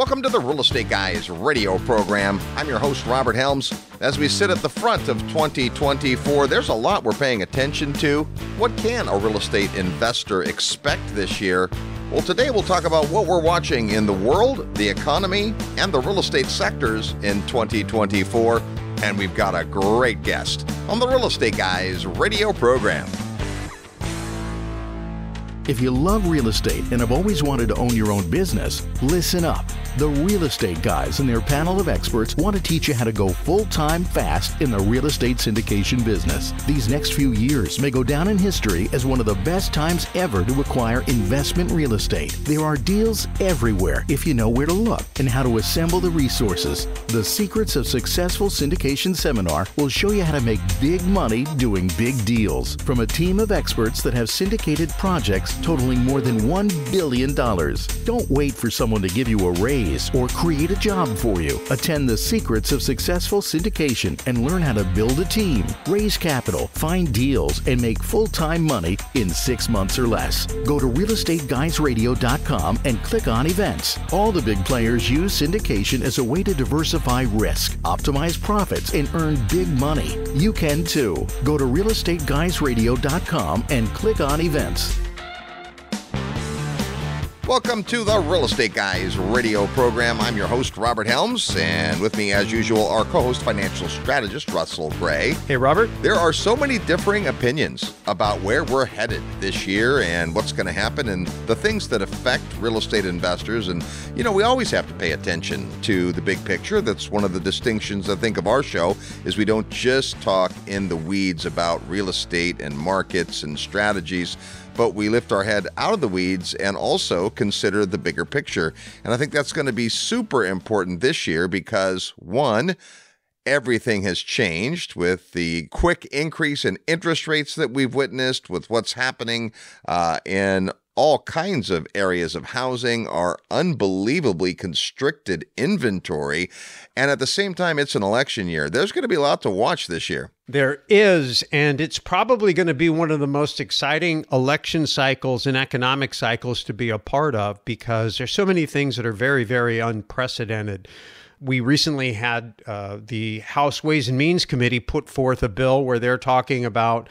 Welcome to the Real Estate Guys radio program. I'm your host, Robert Helms. As we sit at the front of 2024, there's a lot we're paying attention to. What can a real estate investor expect this year? Well, today we'll talk about what we're watching in the world, the economy, and the real estate sectors in 2024. And we've got a great guest on the Real Estate Guys radio program. If you love real estate and have always wanted to own your own business, listen up. The Real Estate Guys and their panel of experts want to teach you how to go full-time fast in the real estate syndication business. These next few years may go down in history as one of the best times ever to acquire investment real estate. There are deals everywhere if you know where to look and how to assemble the resources. The Secrets of Successful Syndication seminar will show you how to make big money doing big deals from a team of experts that have syndicated projects totaling more than $1 billion. Don't wait for someone to give you a raise or create a job for you. Attend the Secrets of Successful Syndication and learn how to build a team, raise capital, find deals, and make full-time money in 6 months or less. Go to realestateguysradio.com and click on events. All the big players use syndication as a way to diversify risk, optimize profits, and earn big money. You can too. Go to realestateguysradio.com and click on events. Welcome to the Real Estate Guys radio program. I'm your host, Robert Helms, and with me, as usual, our co-host, financial strategist, Russell Gray. Hey, Robert. There are so many differing opinions about where we're headed this year and what's going to happen and the things that affect real estate investors. And, you know, we always have to pay attention to the big picture. That's one of the distinctions, I think, of our show is we don't just talk in the weeds about real estate and markets and strategies, but we lift our head out of the weeds and also consider the bigger picture. And I think that's going to be super important this year because, one, everything has changed with the quick increase in interest rates that we've witnessed, with what's happening in all kinds of areas of housing, our unbelievably constricted inventory. And at the same time, it's an election year. There's going to be a lot to watch this year. There is, and it's probably going to be one of the most exciting election cycles and economic cycles to be a part of because there's so many things that are very, very unprecedented. We recently had the House Ways and Means Committee put forth a bill where they're talking about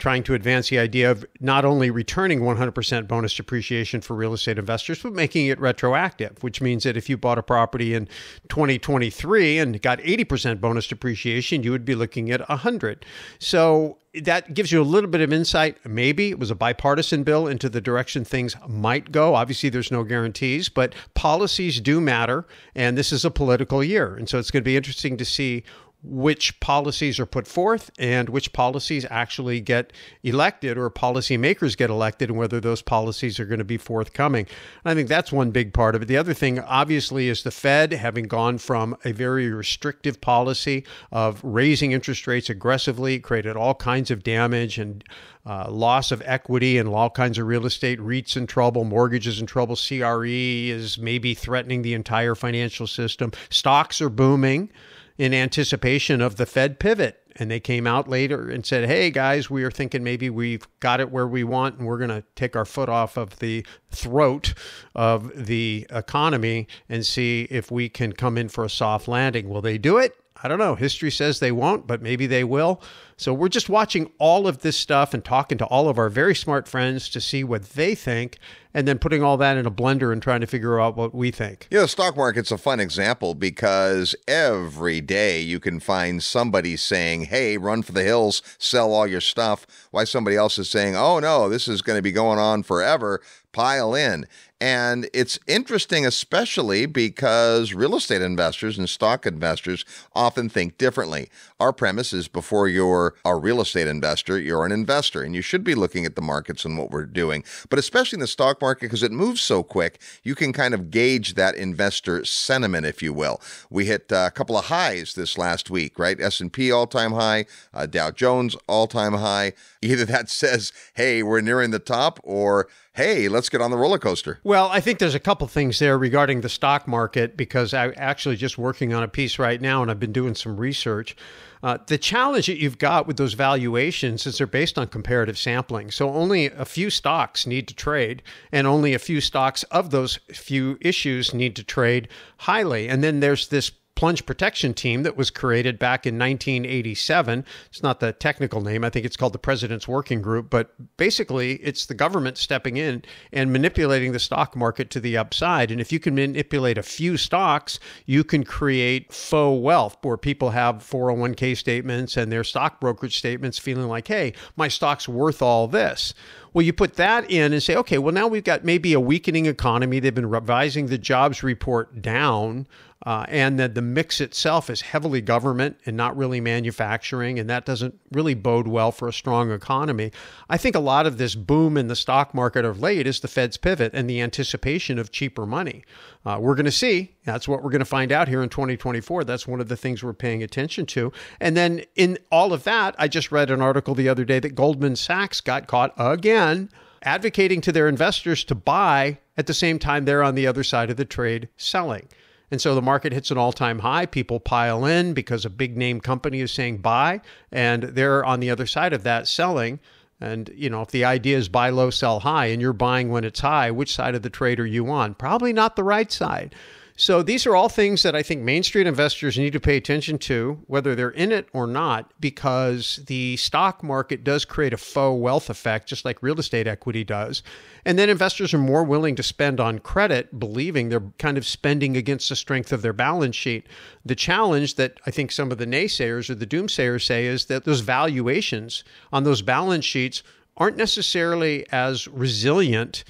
trying to advance the idea of not only returning 100% bonus depreciation for real estate investors, but making it retroactive, which means that if you bought a property in 2023 and got 80% bonus depreciation, you would be looking at 100. So that gives you a little bit of insight. Maybe it was a bipartisan bill into the direction things might go. Obviously, there's no guarantees, but policies do matter. And this is a political year. And so it's going to be interesting to see which policies are put forth and which policies actually get elected or policymakers get elected and whether those policies are going to be forthcoming. And I think that's one big part of it. The other thing, obviously, is the Fed having gone from a very restrictive policy of raising interest rates aggressively, created all kinds of damage and loss of equity and all kinds of real estate, REITs in trouble, mortgages in trouble, CRE is maybe threatening the entire financial system. Stocks are booming in anticipation of the Fed pivot. And they came out later and said, hey, guys, we are thinking maybe we've got it where we want and we're going to take our foot off of the throat of the economy and see if we can come in for a soft landing. Will they do it? I don't know. History says they won't, but maybe they will. So we're just watching all of this stuff and talking to all of our very smart friends to see what they think, and then putting all that in a blender and trying to figure out what we think. Yeah, the stock market's a fun example because every day you can find somebody saying, hey, run for the hills, sell all your stuff, while somebody else is saying, oh, no, this is going to be going on forever, pile in. And it's interesting, especially because real estate investors and stock investors often think differently. Our premise is before you're a real estate investor, you're an investor, and you should be looking at the markets and what we're doing, but especially in the stock market, because it moves so quick, you can kind of gauge that investor sentiment, if you will. We hit a couple of highs this last week, right? S&P all-time high, Dow Jones all-time high. Either that says, hey, we're nearing the top, or hey, let's get on the roller coaster. Well, I think there's a couple things there regarding the stock market, because I'm actually just working on a piece right now and I've been doing some research. The challenge that you've got with those valuations is they're based on comparative sampling. So only a few stocks need to trade, and only a few stocks of those few issues need to trade highly. And then there's this plunge protection team that was created back in 1987. It's not the technical name. I think it's called the President's Working Group. But basically, it's the government stepping in and manipulating the stock market to the upside. And if you can manipulate a few stocks, you can create faux wealth, where people have 401k statements and their stock brokerage statements feeling like, hey, my stock's worth all this. Well, you put that in and say, okay, well, now we've got maybe a weakening economy. They've been revising the jobs report down, and that the mix itself is heavily government and not really manufacturing, and that doesn't really bode well for a strong economy. I think a lot of this boom in the stock market of late is the Fed's pivot and the anticipation of cheaper money. We're going to see. That's what we're going to find out here in 2024. That's one of the things we're paying attention to. And then in all of that, I just read an article the other day that Goldman Sachs got caught again advocating to their investors to buy at the same time they're on the other side of the trade selling. And so the market hits an all-time high. People pile in because a big-name company is saying buy, and they're on the other side of that selling. And, you know, if the idea is buy low, sell high, and you're buying when it's high, which side of the trade are you on? Probably not the right side. So these are all things that I think Main Street investors need to pay attention to, whether they're in it or not, because the stock market does create a faux wealth effect, just like real estate equity does. And then investors are more willing to spend on credit, believing they're kind of spending against the strength of their balance sheet. The challenge that I think some of the naysayers or the doomsayers say is that those valuations on those balance sheets aren't necessarily as resilient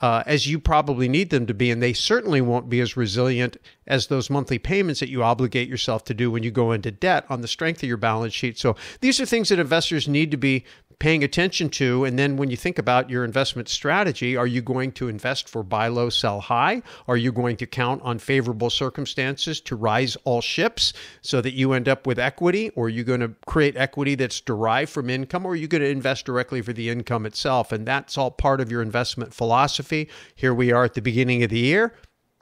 as you probably need them to be, and they certainly won't be as resilient as those monthly payments that you obligate yourself to do when you go into debt on the strength of your balance sheet. So these are things that investors need to be paying attention to. And then when you think about your investment strategy, are you going to invest for buy low, sell high? Are you going to count on favorable circumstances to rise all ships so that you end up with equity? Or are you going to create equity that's derived from income? Or are you going to invest directly for the income itself? And that's all part of your investment philosophy. Here we are at the beginning of the year.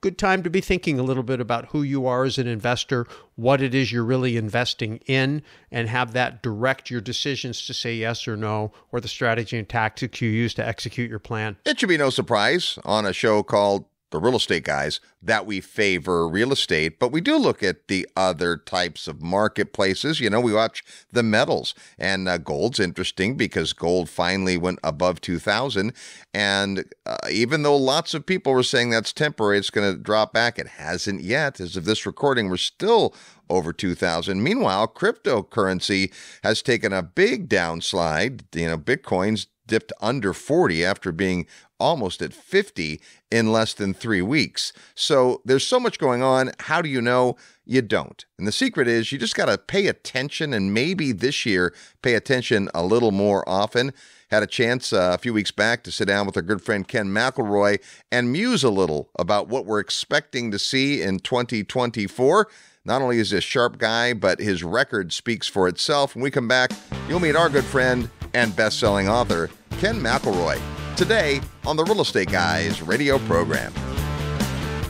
Good time to be thinking a little bit about who you are as an investor, what it is you're really investing in, and have that direct your decisions to say yes or no, or the strategy and tactics you use to execute your plan. It should be no surprise on a show called The Real Estate Guys that we favor real estate, but we do look at the other types of marketplaces. You know, we watch the metals, and gold's interesting because gold finally went above 2,000. And even though lots of people were saying that's temporary, it's going to drop back. It hasn't yet. As of this recording, we're still over 2,000. Meanwhile, cryptocurrency has taken a big downslide. You know, Bitcoin's dipped under 40 after being almost at 50 in less than 3 weeks. So there's so much going on. How do you know? You don't. And the secret is you just got to pay attention, and maybe this year pay attention a little more often. Had a chance a few weeks back to sit down with our good friend Ken McElroy and muse a little about what we're expecting to see in 2024. Not only is this sharp guy, but his record speaks for itself. When we come back, you'll meet our good friend and best-selling author, Ken McElroy, today on the Real Estate Guys radio program.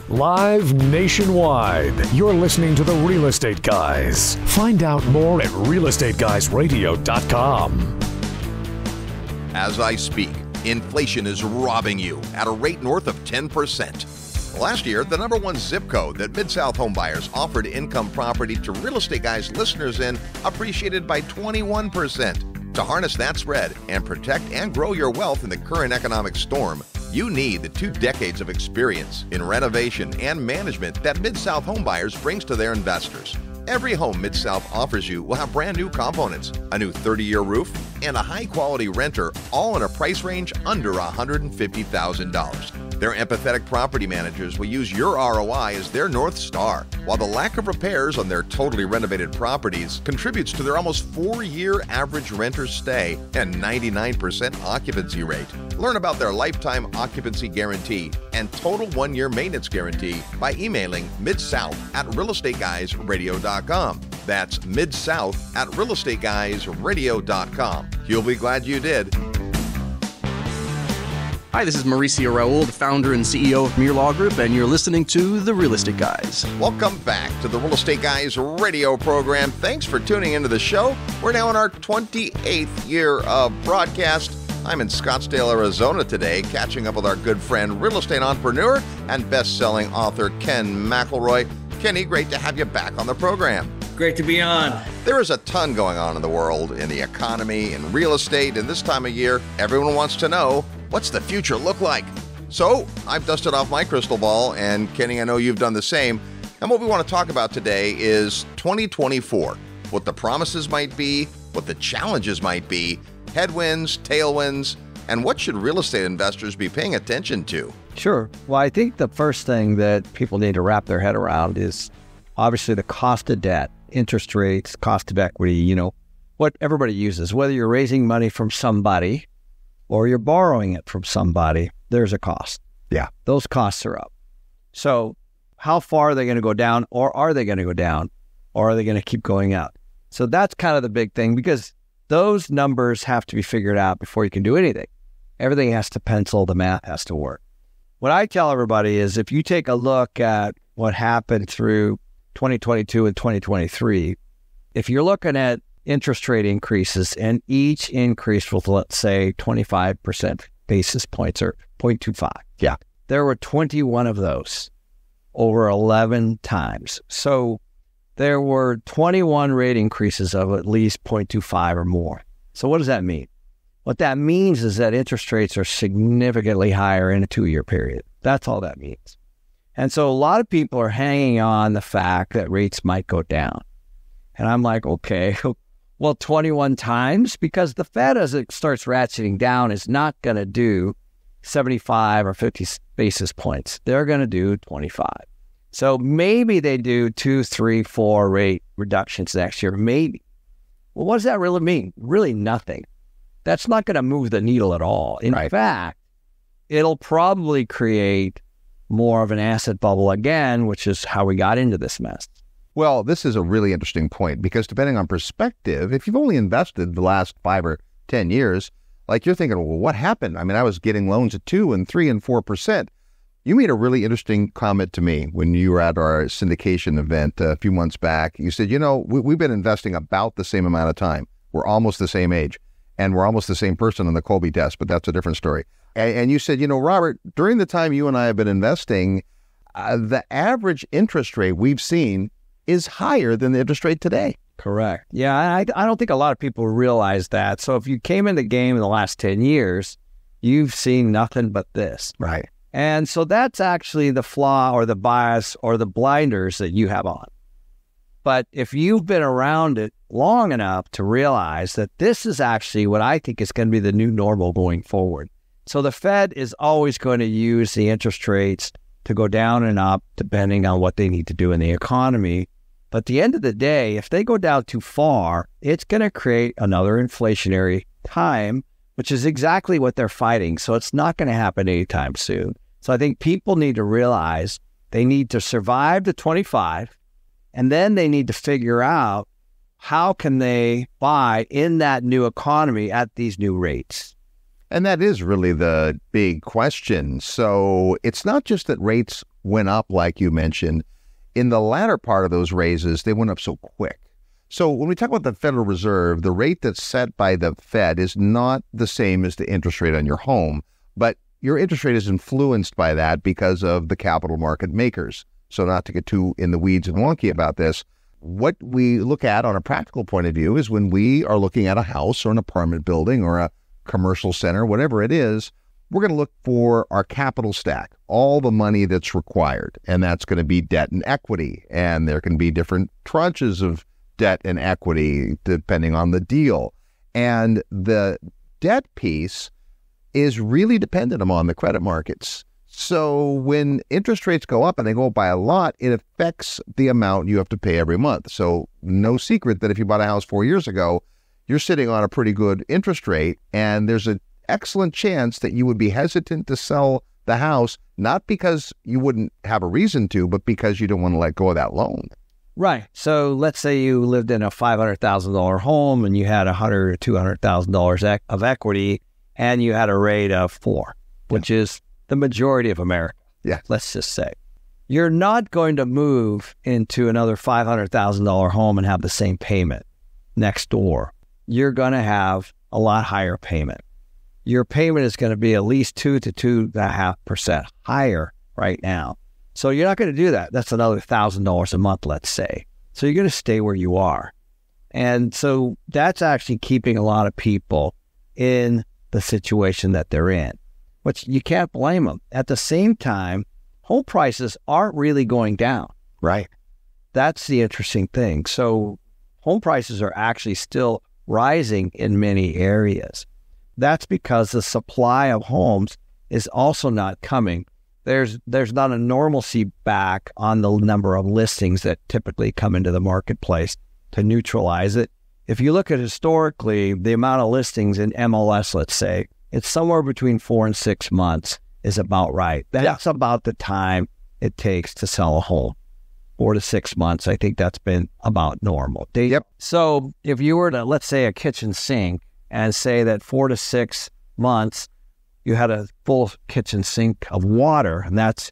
Live nationwide, you're listening to the Real Estate Guys. Find out more at realestateguysradio.com. As I speak, inflation is robbing you at a rate north of 10%. Last year, the number one zip code that Mid-South Homebuyers offered income property to Real Estate Guys listeners in appreciated by 21%. To harness that spread and protect and grow your wealth in the current economic storm, you need the 2 decades of experience in renovation and management that Mid-South Homebuyers brings to their investors. Every home Mid-South offers you will have brand new components, a new 30-year roof, and a high-quality renter, all in a price range under $150,000. Their empathetic property managers will use your ROI as their North Star, while the lack of repairs on their totally renovated properties contributes to their almost 4-year average renter stay and 99% occupancy rate. Learn about their lifetime occupancy guarantee and total 1-year maintenance guarantee by emailing midsouth@realestateguysradio.com. That's midsouth@realestateguysradio.com. You'll be glad you did. Hi, this is Mauricio Raul, the founder and CEO of Mir Law Group, and you're listening to The Real Estate Guys. Welcome back to The Real Estate Guys radio program. Thanks for tuning into the show. We're now in our 28th year of broadcast. I'm in Scottsdale, Arizona today, catching up with our good friend, real estate entrepreneur and best-selling author Ken McElroy. Kenny, great to have you back on the program. Great to be on. There is a ton going on in the world, in the economy, in real estate, and this time of year, everyone wants to know, what's the future look like? So I've dusted off my crystal ball, and Kenny, I know you've done the same. And what we want to talk about today is 2024, what the promises might be, what the challenges might be, headwinds, tailwinds, and what should real estate investors be paying attention to? Sure. Well, I think the first thing that people need to wrap their head around is obviously the cost of debt, interest rates, cost of equity, you know, what everybody uses. Whether you're raising money from somebody or you're borrowing it from somebody, there's a cost. Yeah. Those costs are up. So how far are they going to go down, or are they going to go down, or are they going to keep going up? So that's kind of the big thing, because those numbers have to be figured out before you can do anything. Everything has to pencil, the math has to work. What I tell everybody is if you take a look at what happened through 2022 and 2023, if you're looking at interest rate increases, and each increase was, let's say, 25% basis points or 0.25. Yeah. There were 21 of those over 11 times. So there were 21 rate increases of at least 0.25 or more. So what does that mean? What that means is that interest rates are significantly higher in a two-year period. That's all that means. And so a lot of people are hanging on the fact that rates might go down. And I'm like, okay, well, 21 times, because the Fed, as it starts ratcheting down, is not going to do 75 or 50 basis points. They're going to do 25. So maybe they do 2, 3, 4 rate reductions next year, maybe. Well, what does that really mean? Really nothing. That's not going to move the needle at all. In fact, it'll probably create more of an asset bubble again, which is how we got into this mess. Well, this is a really interesting point, because depending on perspective, if you've only invested the last 5 or 10 years, like you're thinking, well, what happened? I mean, I was getting loans at 2% and 3% and 4%. You made a really interesting comment to me when you were at our syndication event a few months back. You said, you know, we've been investing about the same amount of time. We're almost the same age. And we're almost the same person on the Colby test, but that's a different story. And you said, you know, Robert, during the time you and I have been investing, the average interest rate we've seen is higher than the interest rate today. Correct. Yeah, I don't think a lot of people realize that. So if you came in the game in the last 10 years, you've seen nothing but this. Right. And so that's actually the flaw or the bias or the blinders that you have on. But if you've been around it long enough to realize that this is actually what I think is going to be the new normal going forward. So the Fed is always going to use the interest rates to go down and up depending on what they need to do in the economy. But at the end of the day, if they go down too far, it's going to create another inflationary time, which is exactly what they're fighting. So it's not going to happen anytime soon. So I think people need to realize they need to survive the 25. And then they need to figure out how can they buy in that new economy at these new rates. And that is really the big question. So it's not just that rates went up, like you mentioned. In the latter part of those raises, they went up so quick. So when we talk about the Federal Reserve, the rate that's set by the Fed is not the same as the interest rate on your home. But your interest rate is influenced by that because of the capital market makers. So not to get too in the weeds and wonky about this, what we look at on a practical point of view is when we are looking at a house or an apartment building or a commercial center, whatever it is, we're going to look for our capital stack, all the money that's required. And that's going to be debt and equity. And there can be different tranches of debt and equity depending on the deal. And the debt piece is really dependent upon the credit markets. So when interest rates go up, and they go up by a lot, it affects the amount you have to pay every month. So no secret that if you bought a house 4 years ago, you're sitting on a pretty good interest rate, and there's an excellent chance that you would be hesitant to sell the house, not because you wouldn't have a reason to, but because you don't want to let go of that loan. Right. So let's say you lived in a $500,000 home and you had $100,000 or $200,000 of equity, and you had a rate of 4%. which is the majority of America, let's just say, you're not going to move into another $500,000 home and have the same payment next door. You're going to have a lot higher payment. Your payment is going to be at least 2 to 2.5% higher right now. So you're not going to do that. That's another $1,000 a month, let's say. So you're going to stay where you are. And so that's actually keeping a lot of people in the situation that they're in, which you can't blame them. At the same time, home prices aren't really going down. Right. That's the interesting thing. So home prices are actually still rising in many areas. That's because the supply of homes is also not coming. There's not a normalcy back on the number of listings that typically come into the marketplace to neutralize it. If you look at historically, the amount of listings in MLS, let's say, it's somewhere between 4 and 6 months is about right. That's about the time it takes to sell a home. 4 to 6 months, I think that's been about normal. So if you were to, let's say, a kitchen sink and say that 4 to 6 months, you had a full kitchen sink of water, and that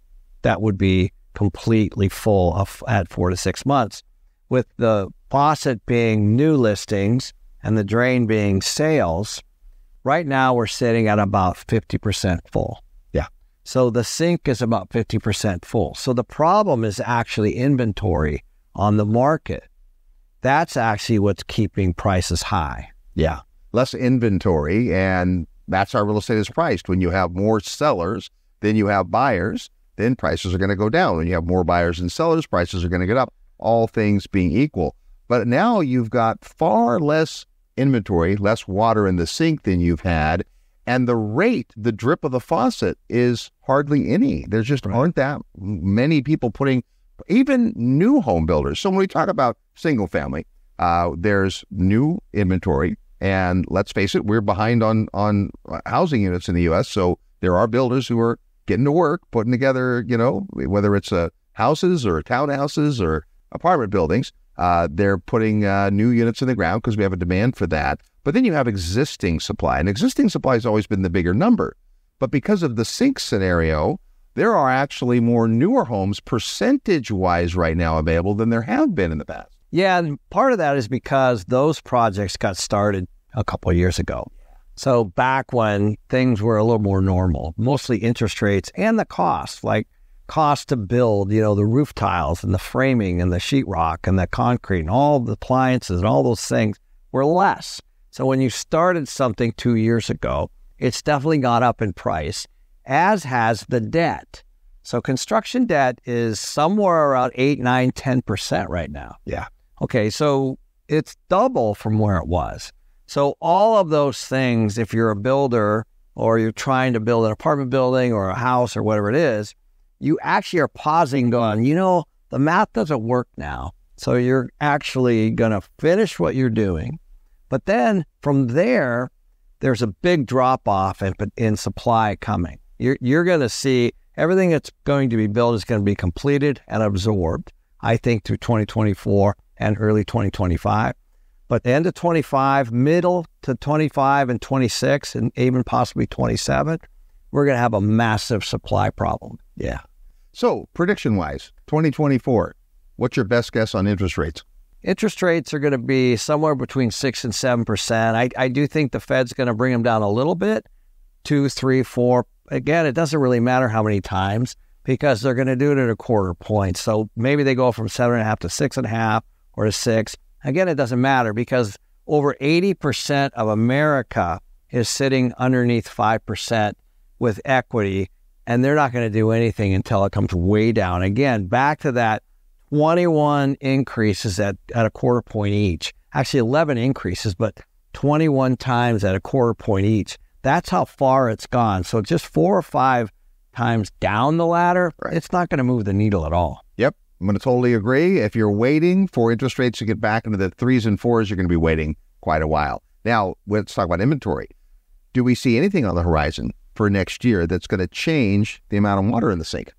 would be completely full at 4 to 6 months. With the faucet being new listings and the drain being sales, right now we're sitting at about 50% full. Yeah. So the sink is about 50% full. So the problem is actually inventory on the market. That's actually what's keeping prices high. Yeah. Less inventory, and that's how real estate is priced. When you have more sellers than you have buyers, then prices are going to go down. When you have more buyers than sellers, prices are going to get up, all things being equal. But now you've got far less inventory, less water in the sink than you've had, and the rate, the drip of the faucet is hardly any. There's just aren't that many people putting, even new home builders. So when we talk about single family, there's new inventory. And let's face it, we're behind on housing units in the U.S. So there are builders who are getting to work, putting together, you know, whether it's houses or townhouses or apartment buildings, they're putting new units in the ground because we have a demand for that. But then you have existing supply, and existing supply has always been the bigger number. But because of the sink scenario, there are actually more newer homes percentage-wise right now available than there have been in the past. Yeah, and part of that is because those projects got started a couple of years ago. So back when things were a little more normal, mostly interest rates and the cost, like cost to build, you know, the roof tiles and the framing and the sheetrock and the concrete and all the appliances and all those things were less. So when you started something 2 years ago, it's definitely gone up in price, as has the debt. So construction debt is somewhere around 8, 9, 10% right now. Yeah. Okay, so it's double from where it was. So all of those things, if you're a builder or you're trying to build an apartment building or a house or whatever it is, you actually are pausing going, you know, the math doesn't work now. So you're actually going to finish what you're doing. But then from there, there's a big drop off in supply coming. You're going to see everything that's going to be built is going to be completed and absorbed, I think, through 2024 and early 2025. But the end of 25, middle to 25 and 26, and even possibly 27, we're going to have a massive supply problem. Yeah. So prediction-wise, 2024, what's your best guess on interest rates? Interest rates are going to be somewhere between 6 and 7%. I do think the Fed's going to bring them down a little bit, 2, 3, 4. Again, it doesn't really matter how many times because they're going to do it at a quarter point. So maybe they go from 7.5 to 6.5 or to 6. Again, it doesn't matter because over 80% of America is sitting underneath 5% with equity, and they're not going to do anything until it comes way down. Again, back to that 21 increases at a quarter point each. Actually, 11 increases, but 21 times at a quarter point each. That's how far it's gone. So just 4 or 5 times down the ladder, it's not going to move the needle at all. Yep. I'm going to totally agree. If you're waiting for interest rates to get back into the 3s and 4s, you're going to be waiting quite a while. Now, let's talk about inventory. Do we see anything on the horizon for next year that's going to change the amount of water in the sink?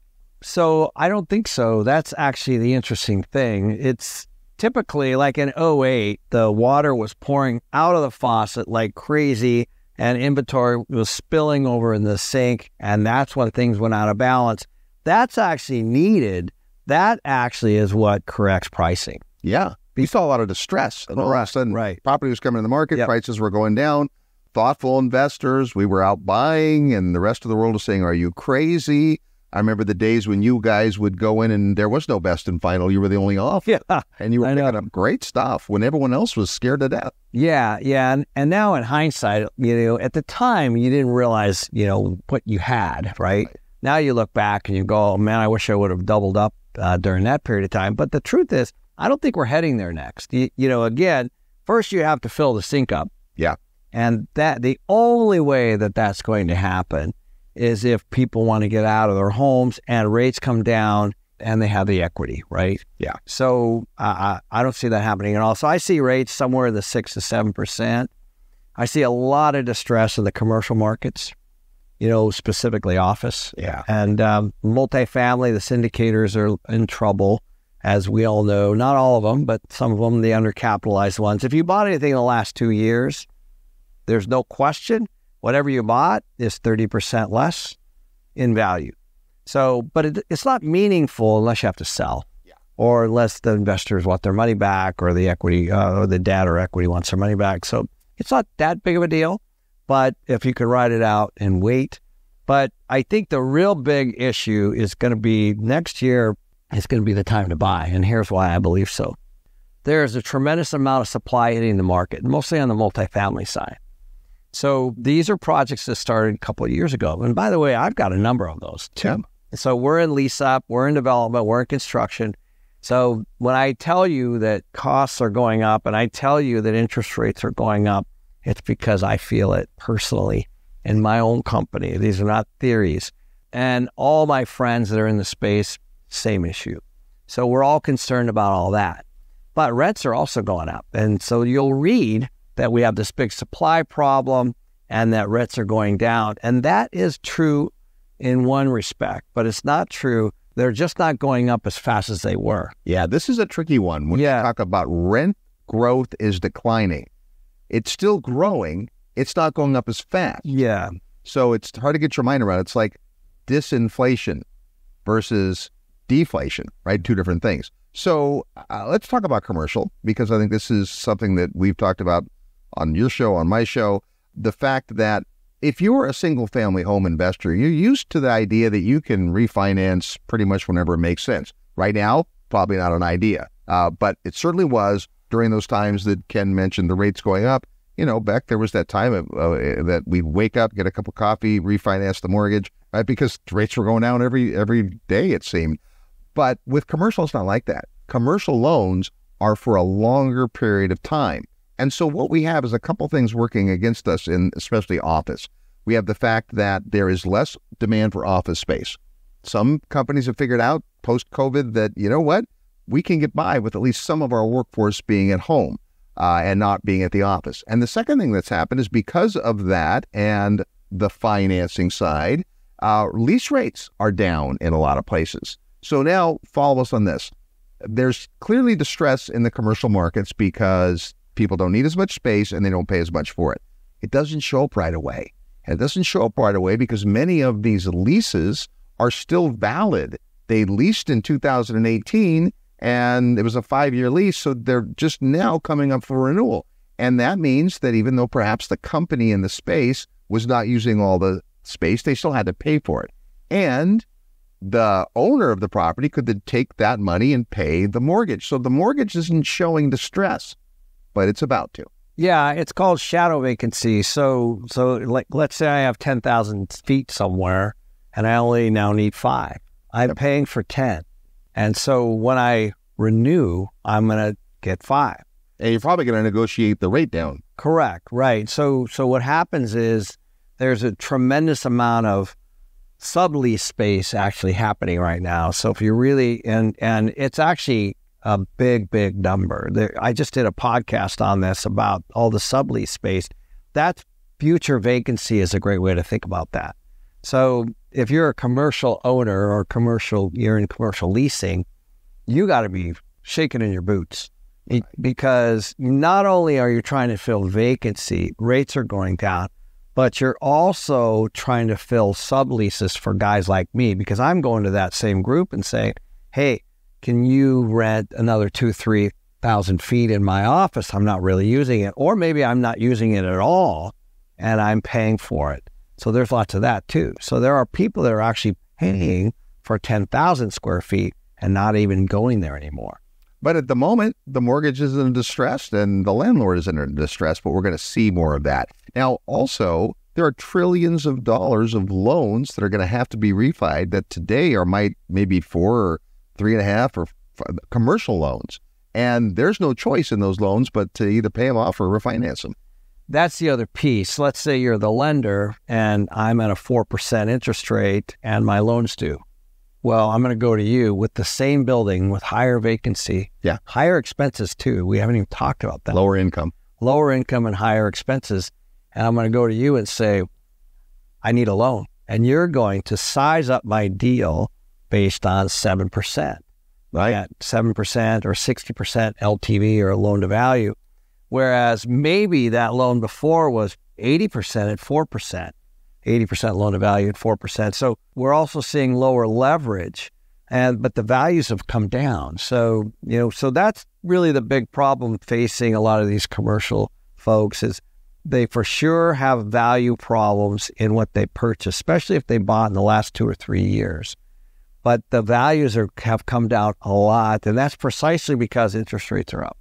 So I don't think so. That's actually the interesting thing. It's typically like in 08, the water was pouring out of the faucet like crazy and inventory was spilling over in the sink, and that's when things went out of balance. That's actually needed. That actually is what corrects pricing. Yeah. We saw a lot of distress. And all of a sudden, right, property was coming to the market, yep, prices were going down. Thoughtful investors, we were out buying, and the rest of the world was saying, are you crazy? I remember the days when you guys would go in and there was no best and final. You were the only off. Yeah. And you were picking up great stuff when everyone else was scared to death. Yeah. Yeah. And now in hindsight, you know, at the time you didn't realize, you know, what you had, right? Now you look back and you go, oh, man, I wish I would have doubled up during that period of time. But the truth is, I don't think we're heading there next. You know, again, first you have to fill the sink up. Yeah. And that the only way that that's going to happen is if people want to get out of their homes and rates come down and they have the equity, right? Yeah. So I don't see that happening at all. So I see rates somewhere in the 6 to 7%. I see a lot of distress in the commercial markets, you know, specifically office. Yeah. And multifamily, the syndicators are in trouble, as we all know. Not all of them, but some of them, the undercapitalized ones. If you bought anything in the last 2 years, there's no question whatever you bought is 30% less in value. So, but it's not meaningful unless you have to sell, yeah, or unless the investors want their money back, or the equity, or the debt or equity wants their money back. So it's not that big of a deal, but if you could ride it out and wait. But I think the real big issue is going to be next year. It's going to be the time to buy. And here's why I believe so. There's a tremendous amount of supply hitting the market, mostly on the multifamily side. So these are projects that started a couple of years ago. And by the way, I've got a number of those too. Yeah. So we're in lease up, we're in development, we're in construction. So when I tell you that costs are going up and I tell you that interest rates are going up, it's because I feel it personally in my own company. These are not theories. And all my friends that are in the space, same issue. So we're all concerned about all that. But rents are also going up. And so you'll read that we have this big supply problem and that rents are going down. And that is true in one respect, but it's not true. They're just not going up as fast as they were. Yeah, this is a tricky one. When you talk about rent growth is declining, it's still growing. It's not going up as fast. Yeah. So it's hard to get your mind around. It's like disinflation versus deflation, right? Two different things. So let's talk about commercial, because I think this is something that we've talked about on your show, on my show, the fact that if you're a single-family home investor, you're used to the idea that you can refinance pretty much whenever it makes sense. Right now, probably not an idea, but it certainly was during those times that Ken mentioned the rates going up. You know, Beck, there was that time that we'd wake up, get a cup of coffee, refinance the mortgage, right? Because rates were going down every day, it seemed. But with commercial, it's not like that. Commercial loans are for a longer period of time. And so what we have is a couple things working against us, in especially office. We have the fact that there is less demand for office space. Some companies have figured out post-COVID that, you know what, we can get by with at least some of our workforce being at home and not being at the office. And the second thing that's happened is because of that and the financing side, lease rates are down in a lot of places. So now follow us on this. There's clearly distress in the commercial markets because people don't need as much space and they don't pay as much for it. It doesn't show up right away. And it doesn't show up right away because many of these leases are still valid. They leased in 2018 and it was a 5-year lease. So they're just now coming up for renewal. And that means that even though perhaps the company in the space was not using all the space, they still had to pay for it. And the owner of the property could then take that money and pay the mortgage. So the mortgage isn't showing distress, but it's about to. Yeah, it's called shadow vacancy. So like, let's say I have 10,000 feet somewhere and I only now need 5. I'm paying for 10. And so when I renew, I'm going to get 5. And you're probably going to negotiate the rate down. Correct, right. So what happens is there's a tremendous amount of sublease space actually happening right now. So if you really, and it's actually a big, big number. I just did a podcast on this about all the sublease space. That future vacancy is a great way to think about that. So if you're a commercial owner or you're in commercial leasing, you got to be shaking in your boots, right? Because not only are you trying to fill vacancy, rates are going down, But you're also trying to fill subleases for guys like me, because I'm going to that same group and saying, hey, can you rent another 2,000-3,000 feet in my office? I'm not really using it, or maybe I'm not using it at all and I'm paying for it. So there's lots of that too. So there are people that are actually paying for 10,000 square feet and not even going there anymore. But at the moment, the mortgage is in distress and the landlord is in distress, but we're going to see more of that. Now, also, there are trillions of dollars of loans that are going to have to be refied that today are maybe 4 or 3.5 or commercial loans. And there's no choice in those loans but to either pay them off or refinance them. That's the other piece. Let's say you're the lender and I'm at a 4% interest rate and my loan's due. Well, I'm going to go to you with the same building with higher vacancy, higher expenses too. We haven't even talked about that. Lower income and higher expenses. And I'm going to go to you and say, I need a loan. And you're going to size up my deal based on 7%, right? At 7% or 60% LTV or loan to value. Whereas maybe that loan before was 80% at 4%. 80% loan to value at 4%. So we're also seeing lower leverage, but the values have come down. So, so that's really the big problem facing a lot of these commercial folks is they for sure have value problems in what they purchase, especially if they bought in the last 2 or 3 years. But the values have come down a lot, and that's precisely because interest rates are up.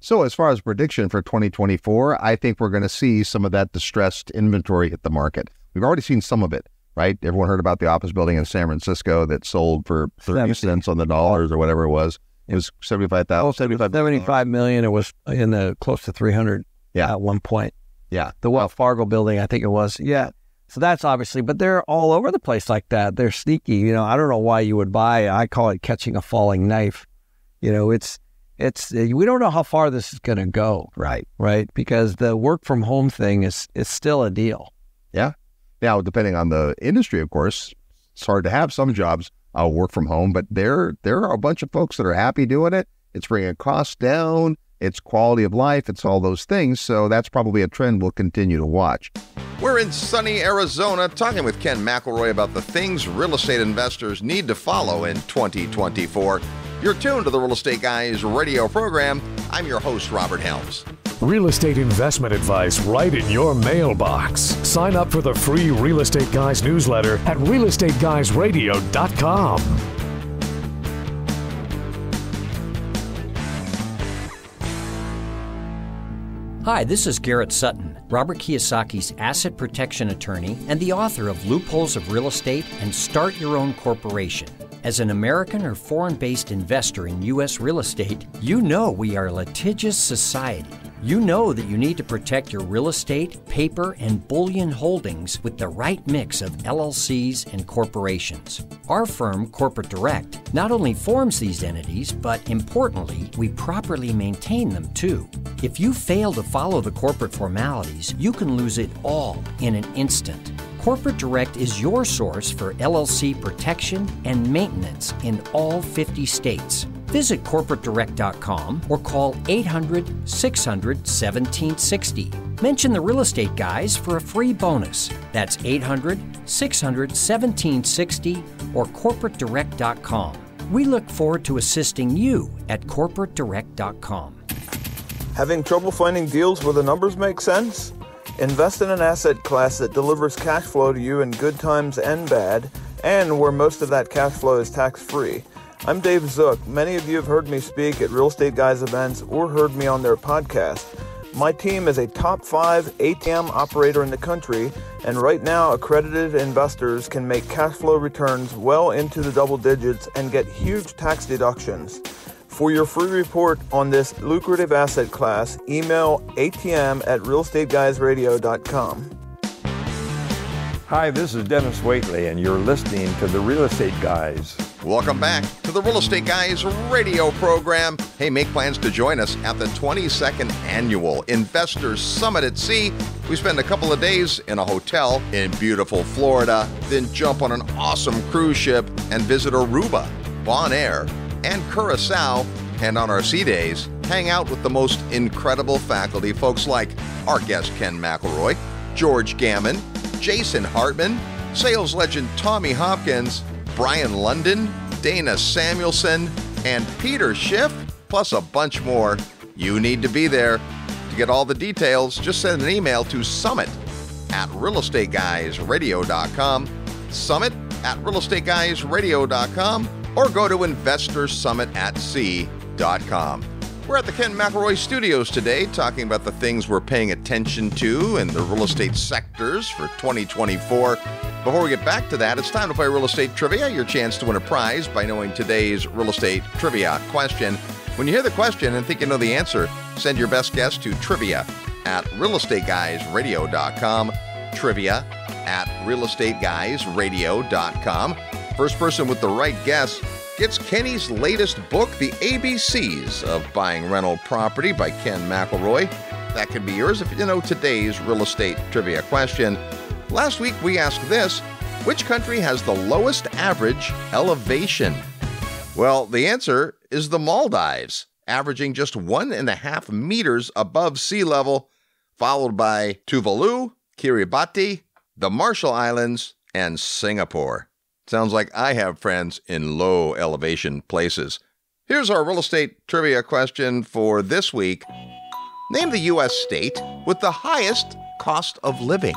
So as far as prediction for 2024, I think we're going to see some of that distressed inventory hit the market. We've already seen some of it, right? Everyone heard about the office building in San Francisco that sold for 30 cents on the dollars or whatever it was. It was $75,000. $75 million. It was in the close to 300 at one point. Yeah. The Wells Fargo building, I think it was. Yeah. So that's obviously, but they're all over the place like that. They're sneaky. I don't know why you would buy, I call it catching a falling knife. We don't know how far this is going to go. Right. Because the work from home thing is still a deal. Yeah. Now, depending on the industry, of course, it's hard to have some jobs work from home, but there are a bunch of folks that are happy doing it. It's bringing costs down. It's quality of life. It's all those things. So that's probably a trend we'll continue to watch. We're in sunny Arizona talking with Ken McElroy about the things real estate investors need to follow in 2024. You're tuned to the Real Estate Guys radio program. I'm your host, Robert Helms. Real estate investment advice right in your mailbox. Sign up for the free Real Estate Guys newsletter at realestateguysradio.com. Hi, this is Garrett Sutton, Robert Kiyosaki's asset protection attorney and the author of Loopholes of Real Estate and Start Your Own Corporation. As an American or foreign-based investor in U.S. real estate, you know we are a litigious society. You know that you need to protect your real estate, paper, and bullion holdings with the right mix of LLCs and corporations. Our firm, Corporate Direct, not only forms these entities, but importantly, we properly maintain them too. If you fail to follow the corporate formalities, you can lose it all in an instant. Corporate Direct is your source for LLC protection and maintenance in all 50 states. Visit CorporateDirect.com or call 800-600-1760. Mention the Real Estate Guys for a free bonus. That's 800-600-1760 or CorporateDirect.com. We look forward to assisting you at CorporateDirect.com. Having trouble finding deals where the numbers make sense? Invest in an asset class that delivers cash flow to you in good times and bad, and where most of that cash flow is tax-free. I'm Dave Zook. Many of you have heard me speak at Real Estate Guys events or heard me on their podcast. My team is a top 5 ATM operator in the country, and right now accredited investors can make cash flow returns well into the double digits and get huge tax deductions. For your free report on this lucrative asset class, email atm@realestateguysradio.com. Hi, this is Dennis Waitley, and you're listening to The Real Estate Guys. Welcome back to The Real Estate Guys radio program. Hey, make plans to join us at the 22nd Annual Investors Summit at Sea. We spend a couple of days in a hotel in beautiful Florida, then jump on an awesome cruise ship and visit Aruba, Bonaire, and Curacao, and on our sea days, hang out with the most incredible faculty, folks like our guest Ken McElroy, George Gammon, Jason Hartman, sales legend Tommy Hopkins, Brian London, Dana Samuelson, and Peter Schiff, plus a bunch more. You need to be there. To get all the details, just send an email to summit@realestateguysradio.com, summit@realestateguysradio.com, or go to InvestorsSummitAtSea.com. We're at the Ken McElroy Studios today talking about the things we're paying attention to in the real estate sectors for 2024. Before we get back to that, it's time to play Real Estate Trivia, your chance to win a prize by knowing today's real estate trivia question. When you hear the question and think you know the answer, send your best guess to trivia@realestateguysradio.com, trivia@realestateguysradio.com. First person with the right guess gets Kenny's latest book, The ABCs of Buying Rental Property by Ken McElroy. That could be yours if you know today's real estate trivia question. Last week we asked this: which country has the lowest average elevation? Well, the answer is the Maldives, averaging just 1.5 meters above sea level, followed by Tuvalu, Kiribati, the Marshall Islands, and Singapore. Sounds like I have friends in low elevation places. Here's our real estate trivia question for this week. Name the U.S. state with the highest cost of living.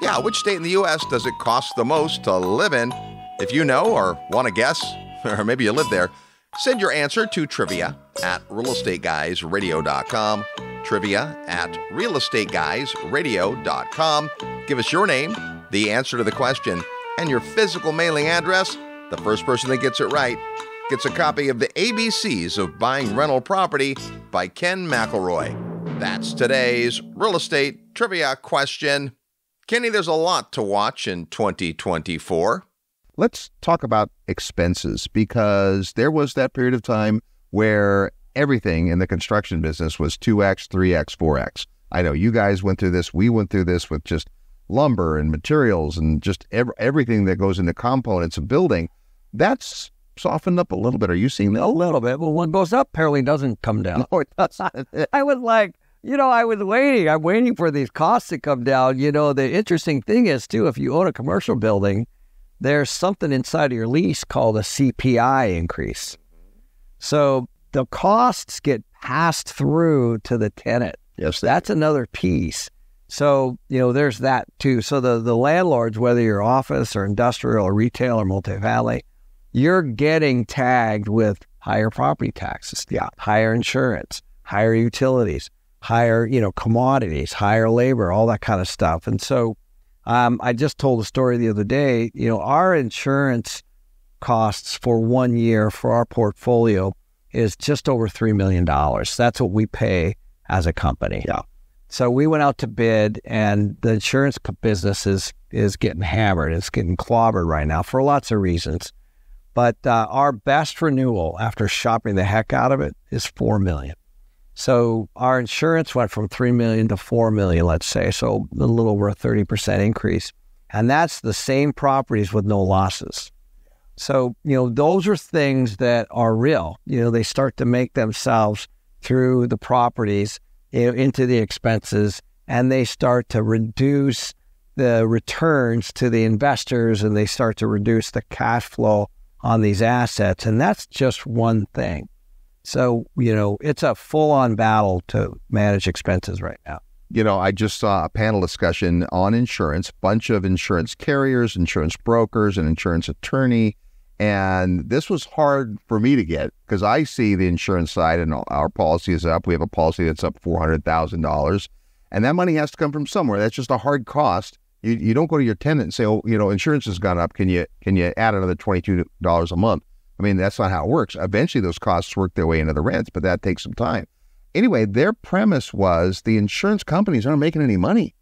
Yeah, which state in the U.S. does it cost the most to live in? If you know or want to guess, or maybe you live there, send your answer to trivia@realestateguysradio.com, trivia@realestateguysradio.com. Give us your name, the answer to the question, and your physical mailing address. The first person that gets it right gets a copy of The ABCs of Buying Rental Property by Ken McElroy. That's today's real estate trivia question. Kenny, there's a lot to watch in 2024. Let's talk about expenses, because there was that period of time where everything in the construction business was 2X, 3X, 4X. I know you guys went through this. We went through this with just lumber and materials and just everything that goes into components of building. That's softened up a little bit. Are you seeing that? A little bit. Well, what goes up apparently doesn't come down. No, it doesn't. I was like, you know, I was waiting. I'm waiting for these costs to come down. You know, the interesting thing is, too, if you own a commercial building, there's something inside of your lease called a CPI increase. So the costs get passed through to the tenant. Yes, that's another piece. So, you know, there's that too. So the landlords, whether you're office or industrial or retail or multifamily, you're getting tagged with higher property taxes, higher insurance, higher utilities, higher, you know, commodities, higher labor, all that kind of stuff. And so I just told a story the other day, you know, our insurance costs for 1 year for our portfolio is just over $3 million. That's what we pay as a company. Yeah. So we went out to bid, and the insurance business is getting hammered. It's getting clobbered right now for lots of reasons. But our best renewal, after shopping the heck out of it, is $4 million. So our insurance went from $3 million to $4 million, let's say, so a little over a 30% increase. And that's the same properties with no losses. So, you know, those are things that are real. You know, they start to make themselves through the properties into the expenses, and they start to reduce the returns to the investors, and they start to reduce the cash flow on these assets. And that's just one thing. So, you know, it's a full-on battle to manage expenses right now. You know, I just saw a panel discussion on insurance, bunch of insurance carriers, insurance brokers, an insurance attorney. And this was hard for me to get, because I see the insurance side and our policy is up. We have a policy that's up $400,000, and that money has to come from somewhere. That's just a hard cost. You don't go to your tenant and say, oh, you know, insurance has gone up. Can you add another $22 a month? I mean, that's not how it works. Eventually those costs work their way into the rents, but that takes some time. Anyway, their premise was the insurance companies aren't making any money.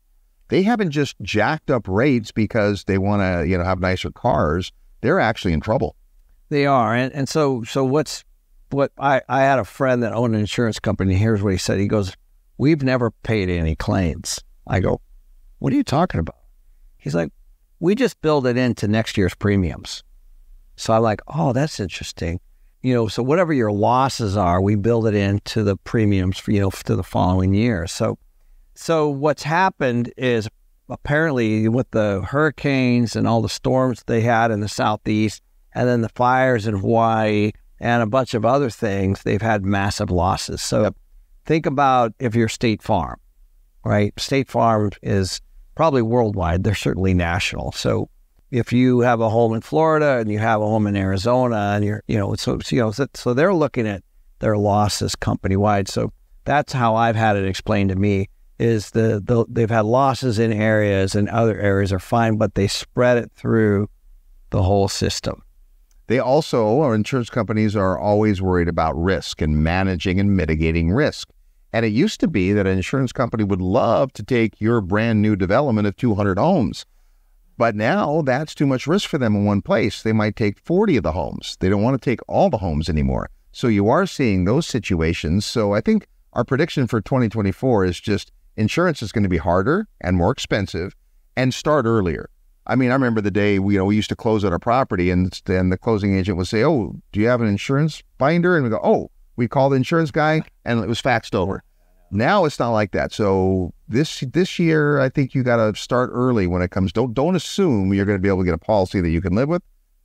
They haven't just jacked up rates because they want to, you know, have nicer cars. They're actually in trouble. They are. And so I had a friend that owned an insurance company. Here's what he said. He goes, we've never paid any claims. I go, what are you talking about? He's like, we just build it into next year's premiums. So I'm like, oh, that's interesting. You know, so whatever your losses are, we build it into the premiums for, you know, to the following year. So So what's happened is apparently with the hurricanes and all the storms they had in the Southeast, and then the fires in Hawaii and a bunch of other things, they've had massive losses. So think about if you're State Farm, right? State Farm is probably worldwide. They're certainly national. So if you have a home in Florida and you have a home in Arizona and you're, so they're looking at their losses company wide. So that's how I've had it explained to me is they've had losses in areas and other areas are fine, but they spread it through the whole system. They also, our insurance companies are always worried about risk and managing and mitigating risk. And it used to be that an insurance company would love to take your brand new development of 200 homes. But now that's too much risk for them in one place. They might take 40 of the homes. They don't want to take all the homes anymore. So you are seeing those situations. So I think our prediction for 2024 is just insurance is going to be harder and more expensive and start earlier. I mean, I remember the day we used to close on a property and then the closing agent would say, oh, do you have an insurance binder? And we go, oh, we called the insurance guy and it was faxed over. Now it's not like that. So this year, I think you got to start early when it comes. Don't assume you're going to be able to get a policy that you can live with.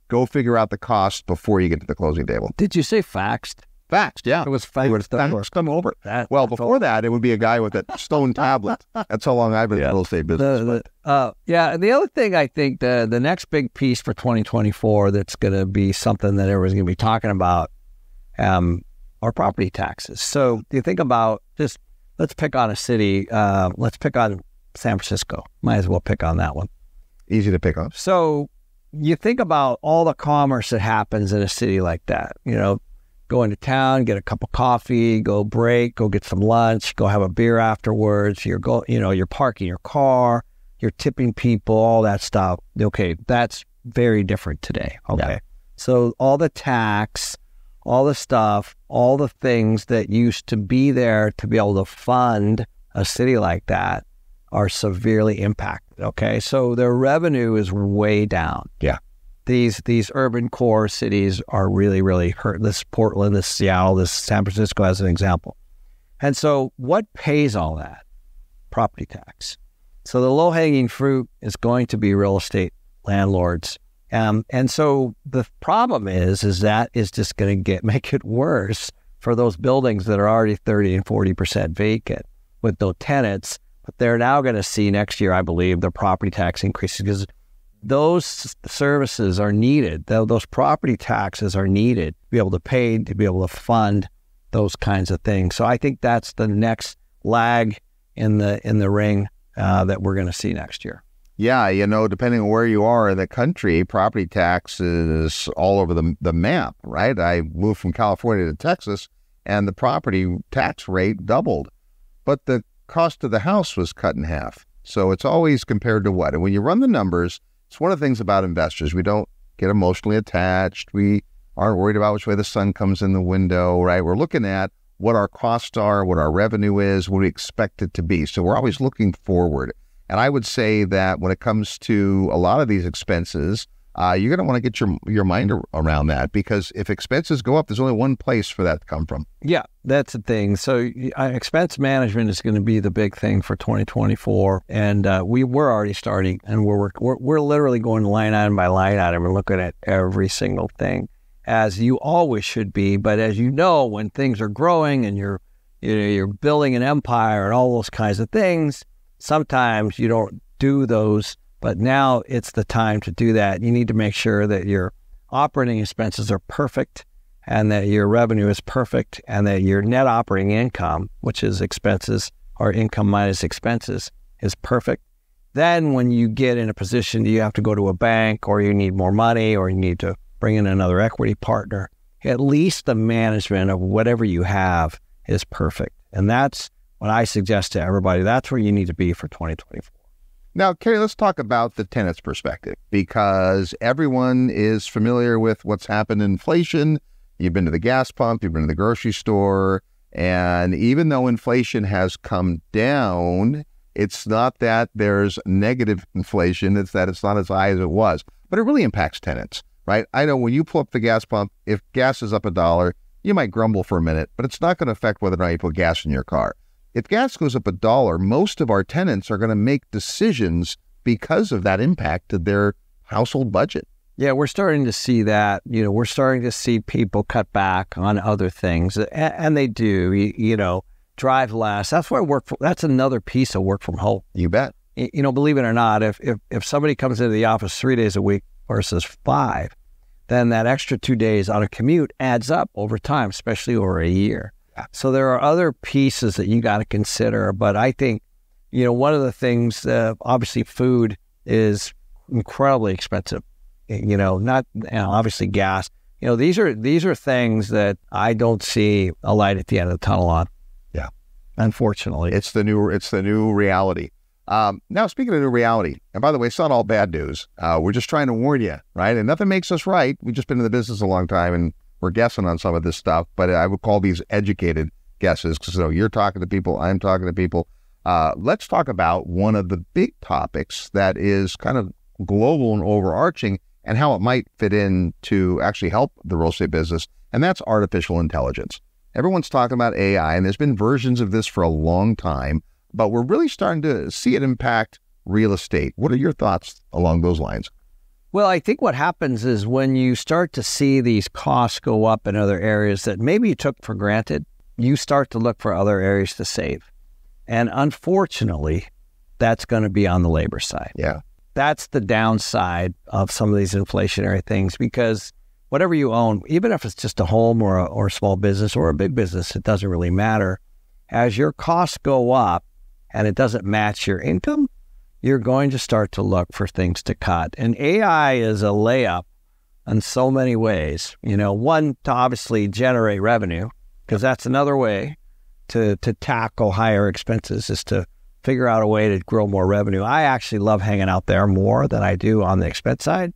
Go figure out the cost before you get to the closing table. Did you say faxed? Faxed, yeah. It was faxed. Come over. Well, before that, it would be a guy with a stone tablet. That's how long I've been in the real estate business. And the other thing I think the next big piece for 2024 that's going to be something that everyone's going to be talking about are property taxes. So you think about just let's pick on a city. Let's pick on San Francisco. Might as well pick on that one. Easy to pick on. So you think about all the commerce that happens in a city like that. You know, go into town, get a cup of coffee, go break, go get some lunch, go have a beer afterwards. You're parking your car, you're tipping people, all that stuff. Okay, that's very different today. Okay, yeah. So all the tax, all the stuff, all the things that used to be there to be able to fund a city like that are severely impacted. Okay, so their revenue is way down. Yeah, these urban core cities are really, really hurt. This Portland, this Seattle, this San Francisco as an example. And so what pays all that? Property tax. So the low-hanging fruit is going to be real estate landlords. And so the problem is that is just going to make it worse for those buildings that are already 30 and 40% vacant with no tenants. But they're now going to see next year, I believe, their property tax increases because those services are needed. Those property taxes are needed to be able to pay, to be able to fund those kinds of things. So I think that's the next lag in the ring that we're going to see next year. Yeah, depending on where you are in the country, property tax is all over the map, right? I moved from California to Texas, and the property tax rate doubled. But the cost of the house was cut in half. So it's always compared to what? And when you run the numbers, it's one of the things about investors. We don't get emotionally attached. We aren't worried about which way the sun comes in the window, right? We're looking at what our costs are, what our revenue is, what we expect it to be. So we're always looking forward. And I would say that when it comes to a lot of these expenses, you're going to want to get your mind around that because if expenses go up, there's only one place for that to come from. Yeah, that's the thing. So expense management is going to be the big thing for 2024. And we're already starting and we're literally going line item by line item and looking at every single thing as you always should be. But as you know, when things are growing and you're building an empire and all those kinds of things, sometimes you don't do those, but now it's the time to do that. You need to make sure that your operating expenses are perfect and that your revenue is perfect and that your net operating income, which is expenses or income minus expenses, is perfect. Then when you get in a position that you have to go to a bank or you need more money or you need to bring in another equity partner, at least the management of whatever you have is perfect. And that's what I suggest to everybody. That's where you need to be for 2024. Now, Kerry, let's talk about the tenant's perspective because everyone is familiar with what's happened in inflation. You've been to the gas pump, you've been to the grocery store, and even though inflation has come down, it's not that there's negative inflation, it's that it's not as high as it was, but it really impacts tenants, right? I know when you pull up the gas pump, if gas is up $1, you might grumble for a minute, but it's not going to affect whether or not you put gas in your car. If gas goes up $1, most of our tenants are going to make decisions because of that impact to their household budget. Yeah, we're starting to see that. You know, we're starting to see people cut back on other things, and they do. You know, drive less. That's why that's another piece of work from home. You bet. You know, believe it or not, if somebody comes into the office 3 days a week versus 5, then that extra 2 days on a commute adds up over time, especially over a year. So there are other pieces that you got to consider. But I think, you know, one of the things, obviously food is incredibly expensive, you know, not, you know, obviously gas, you know, these are things that I don't see a light at the end of the tunnel on. Yeah. Unfortunately. It's the new reality. Now, speaking of new reality, and by the way, it's not all bad news. We're just trying to warn you, right? And nothing makes us right. We've just been in the business a long time and we're guessing on some of this stuff, but I would call these educated guesses. So you're talking to people, I'm talking to people. Let's talk about one of the big topics that is kind of global and overarching and how it might fit in to actually help the real estate business. And that's artificial intelligence. Everyone's talking about AI, and there's been versions of this for a long time, but we're really starting to see it impact real estate. What are your thoughts along those lines? Well, I think what happens is when you start to see these costs go up in other areas that maybe you took for granted, you start to look for other areas to save. And unfortunately, that's going to be on the labor side. Yeah. That's the downside of some of these inflationary things, because whatever you own, even if it's just a home or a small business or a big business, it doesn't really matter. As your costs go up and it doesn't match your income, you're going to start to look for things to cut. And AI is a layup in so many ways. You know, one, to obviously generate revenue, because that's another way to tackle higher expenses, is to figure out a way to grow more revenue. I actually love hanging out there more than I do on the expense side.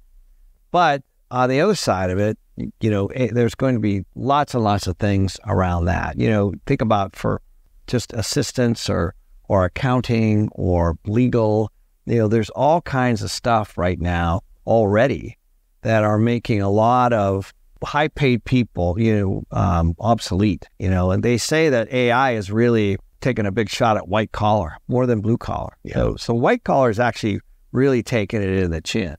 But on the other side of it, you know, there's going to be lots and lots of things around that. You know, think about for just assistance or accounting or legal, you know, there's all kinds of stuff right now already that are making a lot of high paid people, you know, obsolete, you know, and they say that AI is really taking a big shot at white collar more than blue collar. Yeah. So white collar is actually really taking it in the chin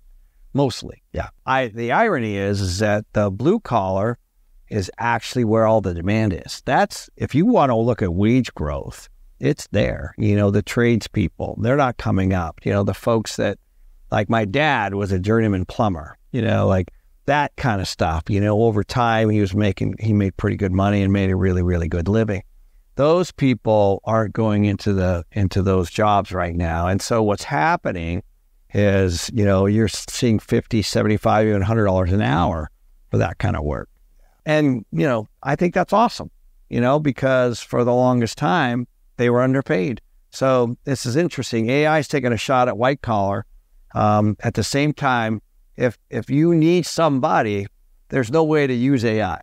mostly. Yeah. The irony is that the blue collar is actually where all the demand is. That's, if you want to look at wage growth, it's there. You know, the tradespeople, they're not coming up. You know, the folks that, like my dad was a journeyman plumber, you know, like that kind of stuff. You know, over time he made pretty good money and made a really, really good living. Those people aren't going into those jobs right now. And so what's happening is, you know, you're seeing $50, $75, even $100 an hour for that kind of work. And, you know, I think that's awesome, you know, because for the longest time, they were underpaid. So this is interesting. AI is taking a shot at white collar. At the same time, if you need somebody, there's no way to use AI,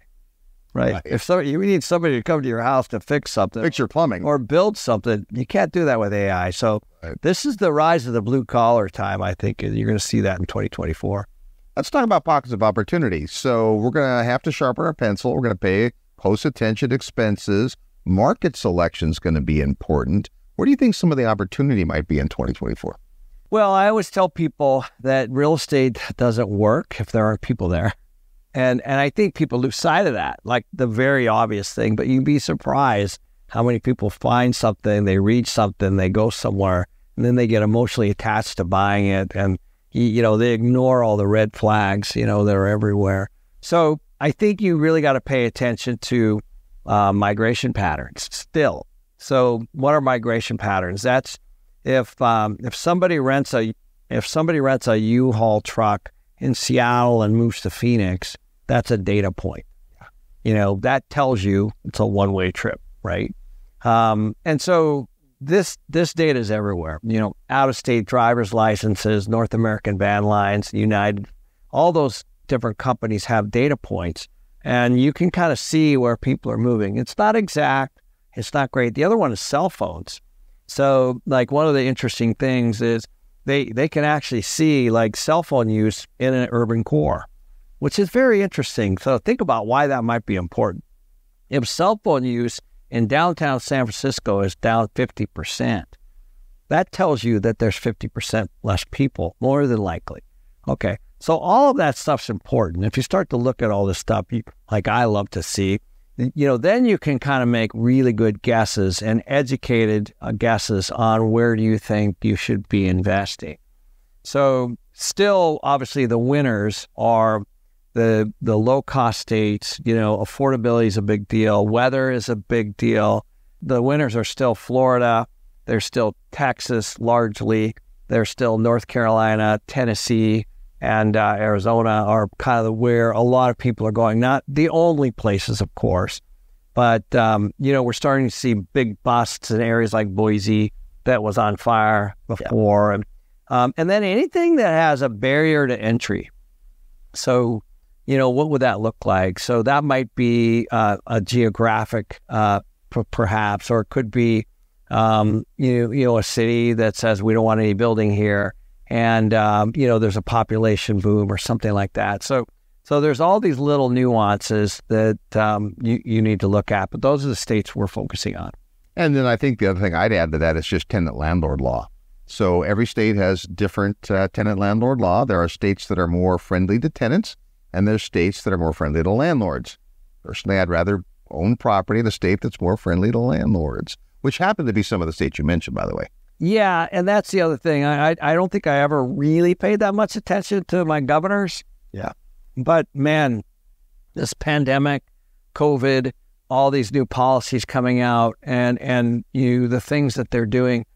right? If you need somebody to come to your house to fix something, fix your plumbing, or build something, you can't do that with AI. So this is the rise of the blue collar time. I think you're going to see that in 2024. Let's talk about pockets of opportunity. So we're going to have to sharpen our pencil. We're going to pay close attention to expenses. Market selection is going to be important. Where do you think some of the opportunity might be in 2024? Well, I always tell people that real estate doesn't work if there aren't people there. And I think people lose sight of that, like the very obvious thing, but you'd be surprised how many people find something, they read something, they go somewhere, and then they get emotionally attached to buying it. And, you know, they ignore all the red flags, you know, they're everywhere. So I think you really got to pay attention to migration patterns still. So what are migration patterns? That's if somebody rents a U-Haul truck in Seattle and moves to Phoenix, that's a data point. You know, that tells you it's a one-way trip, right? And so this data is everywhere. You know, out-of-state driver's licenses, North American van lines, United, all those different companies have data points. And you can kind of see where people are moving. It's not exact. It's not great. The other one is cell phones. So like one of the interesting things is they can actually see like cell phone use in an urban core, which is very interesting. So think about why that might be important. If cell phone use In downtown San Francisco, it's down 50%. That tells you that there's 50% less people, more than likely. Okay, so all of that stuff's important. If you start to look at all this stuff, like I love to see, you know, then you can kind of make really good guesses and educated guesses on where do you think you should be investing. So still, obviously, the winners are the low-cost states. You know, affordability is a big deal. Weather is a big deal. The winners are still Florida. They're still Texas, largely. They're still North Carolina, Tennessee, and Arizona are kind of where a lot of people are going. Not the only places, of course, but, you know, we're starting to see big busts in areas like Boise that was on fire before. Yeah. And then anything that has a barrier to entry. So, you know, what would that look like? So that might be a geographic, perhaps, or it could be, you know, a city that says we don't want any building here. And, you know, there's a population boom or something like that. So there's all these little nuances that you need to look at. But those are the states we're focusing on. And then I think the other thing I'd add to that is just tenant landlord law. So every state has different tenant landlord law. There are states that are more friendly to tenants, and there's states that are more friendly to landlords. Personally, I'd rather own property in a state that's more friendly to landlords, which happen to be some of the states you mentioned, by the way. Yeah, and that's the other thing. I don't think I ever really paid that much attention to my governors. Yeah. But, man, this pandemic, COVID, all these new policies coming out, and you the things that they're doing,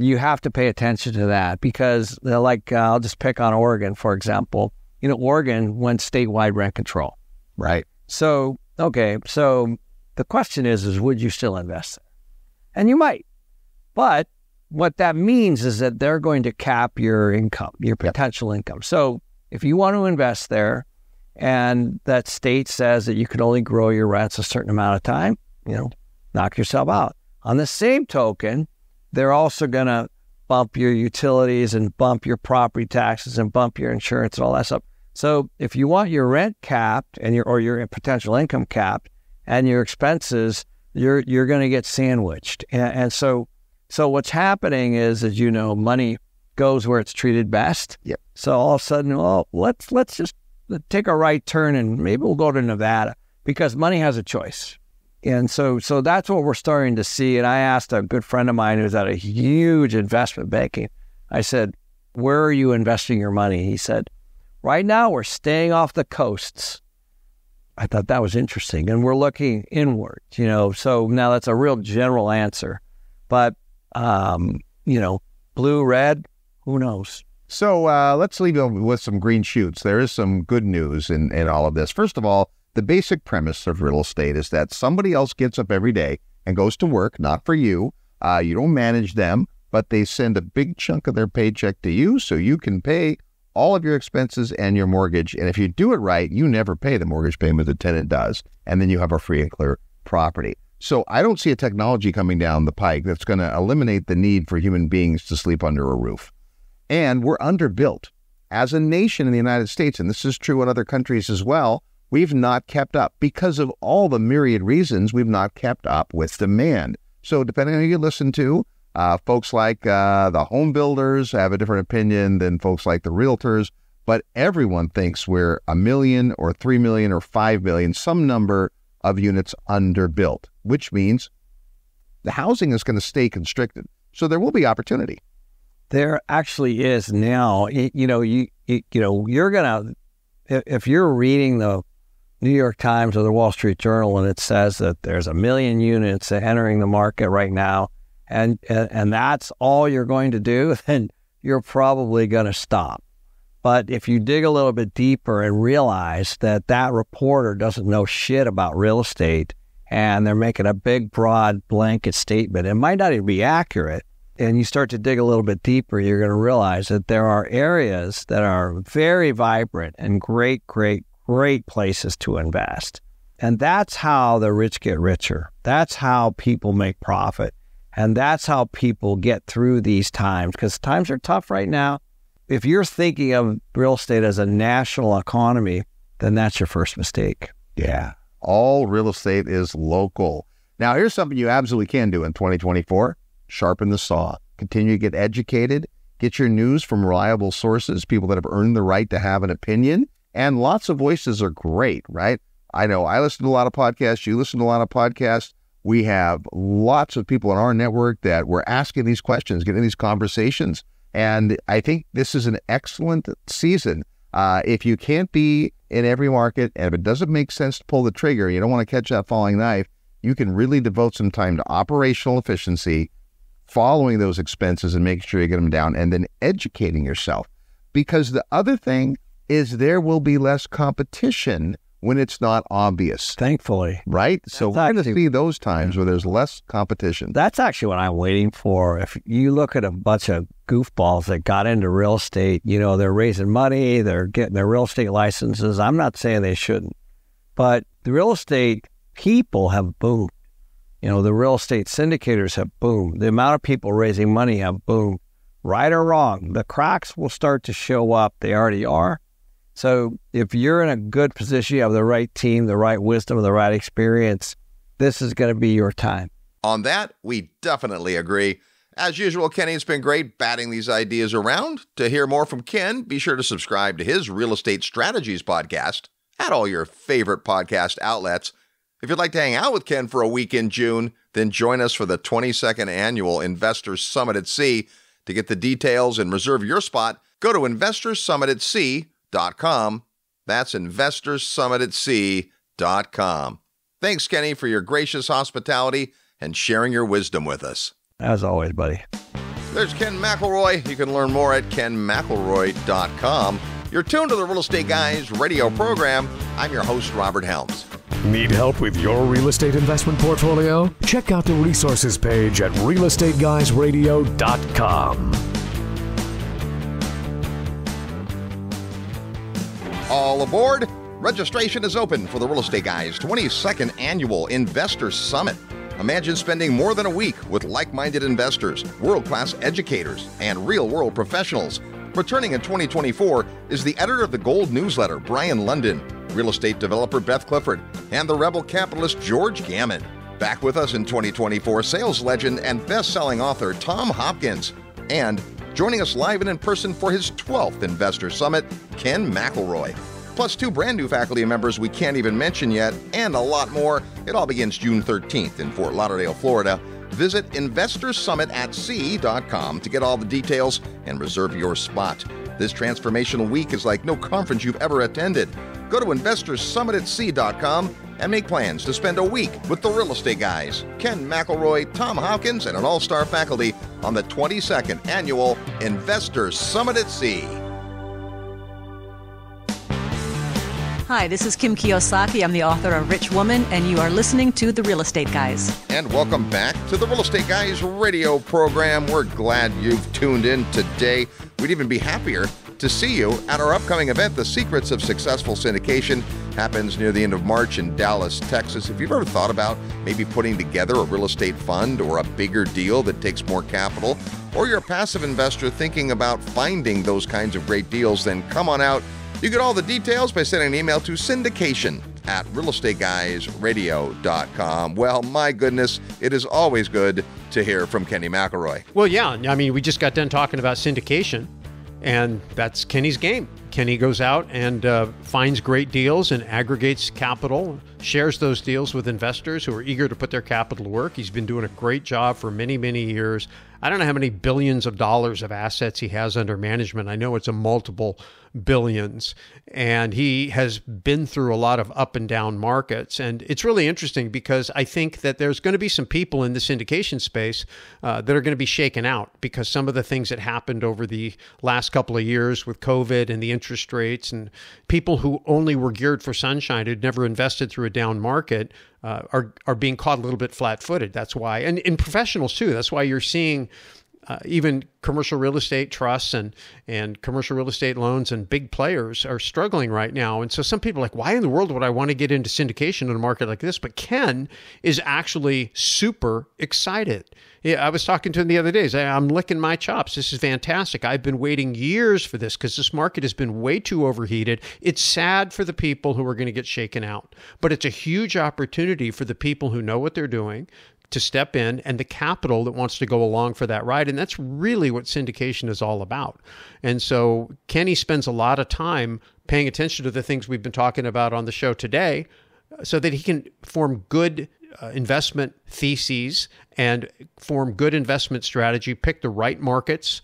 you have to pay attention to that because, like, I'll just pick on Oregon, for example. You know, Oregon went statewide rent control. Right. So, okay, so the question is would you still invest? And you might. But what that means is that they're going to cap your income, your potential income. So if you want to invest there and that state says that you can only grow your rents a certain amount of time, you know, knock yourself out. On the same token, they're also going to bump your utilities and bump your property taxes and bump your insurance and all that stuff. So if you want your rent capped and your potential income capped and your expenses, you're going to get sandwiched. And so what's happening is, as you know, money goes where it's treated best. Yep. So all of a sudden, well, let's just take a right turn and maybe we'll go to Nevada because money has a choice. And so that's what we're starting to see. And I asked a good friend of mine who's at a huge investment banking, I said, where are you investing your money? He said, right now we're staying off the coasts. I thought that was interesting. And we're looking inward, you know. So now that's a real general answer. But, you know, blue, red, who knows? So let's leave you with some green shoots. There is some good news in all of this. First of all, the basic premise of real estate is that somebody else gets up every day and goes to work, not for you. You don't manage them, but they send a big chunk of their paycheck to you so you can pay all of your expenses and your mortgage. And if you do it right, you never pay the mortgage payment the tenant does. And then you have a free and clear property. So I don't see a technology coming down the pike that's going to eliminate the need for human beings to sleep under a roof. And we're underbuilt. As a nation in the United States, and this is true in other countries as well, we've not kept up because of all the myriad reasons we've not kept up with demand. So depending on who you listen to, folks like the home builders have a different opinion than folks like the realtors, but everyone thinks we're 1 million or 3 million or 5 million, some number of units underbuilt, which means the housing is going to stay constricted. So there will be opportunity. There actually is now. You're going to, if you're reading the New York Times or the Wall Street Journal, and it says that there's 1 million units entering the market right now, and that's all you're going to do, then you're probably going to stop. But if you dig a little bit deeper and realize that that reporter doesn't know shit about real estate, and they're making a big, broad, blanket statement, it might not even be accurate. And you start to dig a little bit deeper, you're going to realize that there are areas that are very vibrant and great, great, great places to invest. And that's how the rich get richer. That's how people make profit. And that's how people get through these times, because times are tough right now. If you're thinking of real estate as a national economy, then that's your first mistake. Yeah. All real estate is local. Now, here's something you absolutely can do in 2024. Sharpen the saw. Continue to get educated. Get your news from reliable sources, people that have earned the right to have an opinion. And lots of voices are great, right? I know I listen to a lot of podcasts. You listen to a lot of podcasts. We have lots of people in our network that we're asking these questions, getting these conversations. And I think this is an excellent season. If you can't be in every market, and if it doesn't make sense to pull the trigger, you don't want to catch that falling knife, you can really devote some time to operational efficiency, following those expenses and making sure you get them down, and then educating yourself. Because the other thing is there will be less competition when it's not obvious. Thankfully. Right? So we're going to see those times where there's less competition. That's actually what I'm waiting for. If you look at a bunch of goofballs that got into real estate, you know, they're raising money, they're getting their real estate licenses. I'm not saying they shouldn't, but the real estate people have boomed. You know, the real estate syndicators have boomed. The amount of people raising money have boomed. Right or wrong, the cracks will start to show up. They already are. So if you're in a good position, you have the right team, the right wisdom, the right experience, this is going to be your time. On that, we definitely agree. As usual, Kenny, it's been great batting these ideas around. To hear more from Ken, be sure to subscribe to his Real Estate Strategies podcast at all your favorite podcast outlets. If you'd like to hang out with Ken for a week in June, then join us for the 22nd Annual Investors Summit at Sea. To get the details and reserve your spot, go to InvestorsSummitAtSea.com. That's InvestorsSummitAtSea.com. Thanks, Kenny, for your gracious hospitality and sharing your wisdom with us. As always, buddy. There's Ken McElroy. You can learn more at KenMcElroy.com. You're tuned to the Real Estate Guys radio program. I'm your host, Robert Helms. Need help with your real estate investment portfolio? Check out the resources page at realestateguysradio.com. All aboard. Registration is open for the Real Estate Guys 22nd Annual Investor Summit. Imagine spending more than a week with like-minded investors, world-class educators, and real-world professionals. Returning in 2024 is the editor of the Gold Newsletter, Brian London, real estate developer Beth Clifford, and the rebel capitalist George Gammon. Back with us in 2024, sales legend and best-selling author Tom Hopkins. And joining us live and in person for his 12th Investor Summit, Ken McElroy. Plus two brand new faculty members we can't even mention yet, and a lot more. It all begins June 13th in Fort Lauderdale, Florida. Visit InvestorsSummitAtSea.com to get all the details and reserve your spot. This transformational week is like no conference you've ever attended. Go to InvestorsSummitAtSea.com and make plans to spend a week with the Real Estate Guys, Ken McElroy, Tom Hopkins, and an all-star faculty on the 22nd Annual Investors Summit at Sea. Hi, this is Kim Kiyosaki. I'm the author of Rich Woman, and you are listening to The Real Estate Guys. And welcome back to The Real Estate Guys radio program. We're glad you've tuned in today. We'd even be happier to see you at our upcoming event, The Secrets of Successful Syndication, happens near the end of March in Dallas, Texas. If you've ever thought about maybe putting together a real estate fund or a bigger deal that takes more capital, or you're a passive investor thinking about finding those kinds of great deals, then come on out. You get all the details by sending an email to syndication@realestateguysradio.com. Well, my goodness, it is always good to hear from Kenny McElroy. Well, yeah, I mean, we just got done talking about syndication. And that's Kenny's game. Kenny goes out and finds great deals and aggregates capital, shares those deals with investors who are eager to put their capital to work. He's been doing a great job for many, many years. I don't know how many billions of dollars of assets he has under management. I know it's a multiple billions. And he has been through a lot of up and down markets. And it's really interesting because I think that there's going to be some people in the syndication space that are going to be shaken out because some of the things that happened over the last couple of years with COVID and the interest rates, and people who only were geared for sunshine, who'd never invested through a down market, are being caught a little bit flat-footed. That's why, and in professionals too, that's why you're seeing even commercial real estate trusts and commercial real estate loans and big players are struggling right now. And so some people are like, why in the world would I want to get into syndication in a market like this? But Ken is actually super excited. Yeah, I was talking to him the other day. I'm licking my chops. This is fantastic. I've been waiting years for this because this market has been way too overheated. It's sad for the people who are going to get shaken out, but it's a huge opportunity for the people who know what they're doing to step in, and the capital that wants to go along for that ride. And that's really what syndication is all about. And so Kenny spends a lot of time paying attention to the things we've been talking about on the show today so that he can form good investment theses and form good investment strategy, pick the right markets